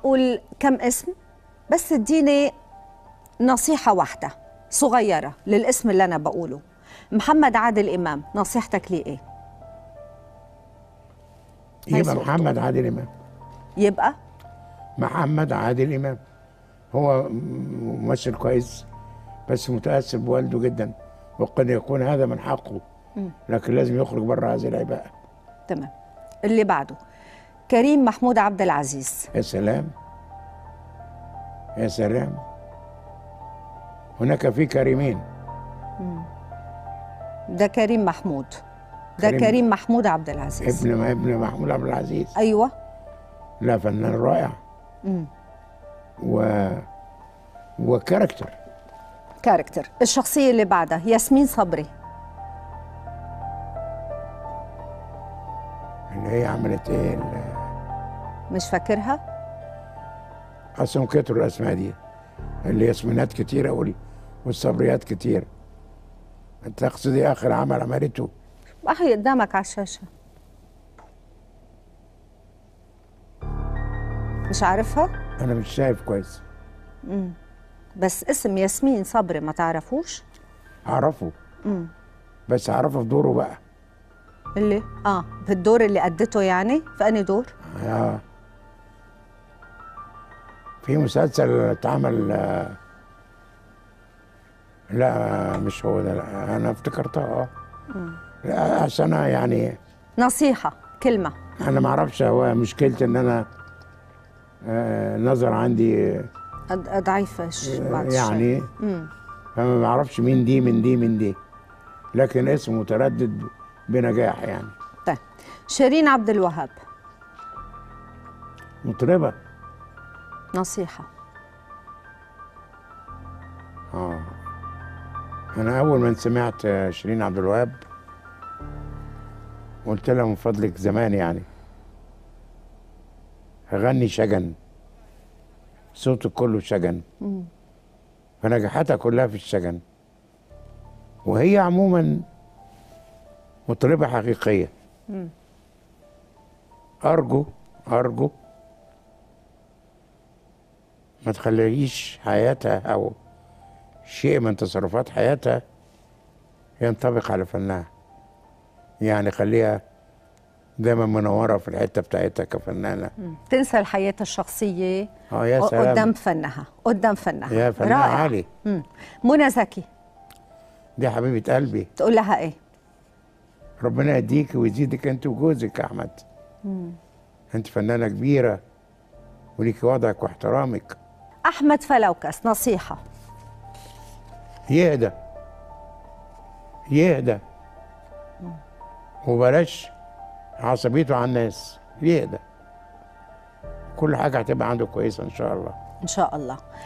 اقول كم اسم بس اديني نصيحه واحده صغيره للاسم اللي انا بقوله. محمد عادل امام، نصيحتك ليه ايه؟ يبقى محمد عادل امام، يبقى محمد عادل امام هو ممثل كويس، بس متأثر بوالده جدا، وقد يكون هذا من حقه، لكن لازم يخرج بره هذه العباءة. تمام. اللي بعده كريم محمود عبد العزيز. يا سلام يا سلام، هناك في كريمين. ده كريم محمود، ده كريم محمود عبد العزيز، ابن محمود عبد العزيز. ايوه، لا فنان رائع. وكاركتر كاركتر. الشخصية اللي بعدها ياسمين صبري، اللي هي عملت ايه؟ مش فاكرها اصلا، كتر الاسماء دي، اللي ياسمينات كتير اقول والصبريات كتير. انت تقصدي اخر عمل عملته؟ اهي قدامك على الشاشة. مش عارفها؟ انا مش شايف كويس. بس اسم ياسمين صبري ما تعرفوش؟ اعرفه. بس اعرفه في دوره بقى، اللي في الدور اللي ادته يعني. في انهي دور؟ في مسلسل اتعمل. لا مش هو ده. لا انا افتكرتها. لا عشان يعني نصيحه كلمه، انا ما اعرفش. هو مشكلتي ان انا نظر عندي ضعيفة يعني، فما بعرفش مين دي من دي من دي، لكن اسم متردد بنجاح يعني. طيب شيرين عبد الوهاب، مطربة، نصيحة. أنا أول ما سمعت شيرين عبد الوهاب قلت لها من فضلك زمان يعني غني شجن، صوتك كله شجن، فنجاحاتها كلها في الشجن، وهي عموما مطربة حقيقية. أرجو ما تخليش حياتها أو شيء من تصرفات حياتها ينطبق على فنها، يعني خليها دايما منوره في الحته بتاعتها كفنانه، تنسى الحياه الشخصيه. يا سلام، قدام فنها، قدام فنها، يا فنان عالي. منى زكي دي حبيبه قلبي، تقول لها ايه؟ ربنا يهديكي ويزيدك انت وجوزك يا احمد. انت فنانه كبيره وليكي وضعك واحترامك. احمد فلوكس، نصيحه. يهدى وبلاش عصبيته على الناس، يهدى، كل حاجة هتبقى عنده كويسة إن شاء الله. إن شاء الله.